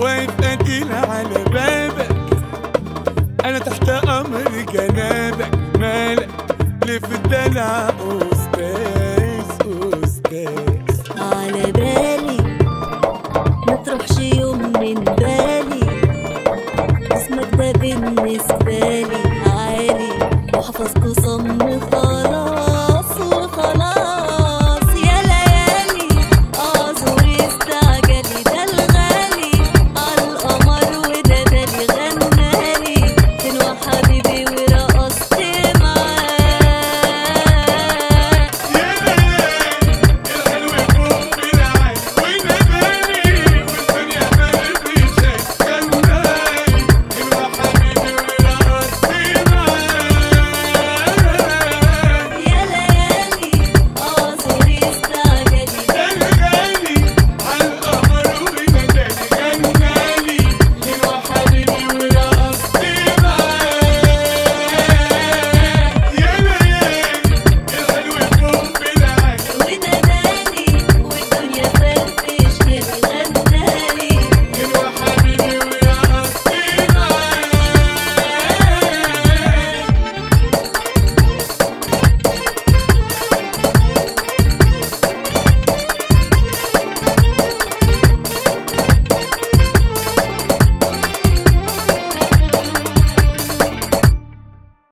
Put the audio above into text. واقف أجيل على بابك، أنا تحت أمر جنابك، مالك ليه في الدلع؟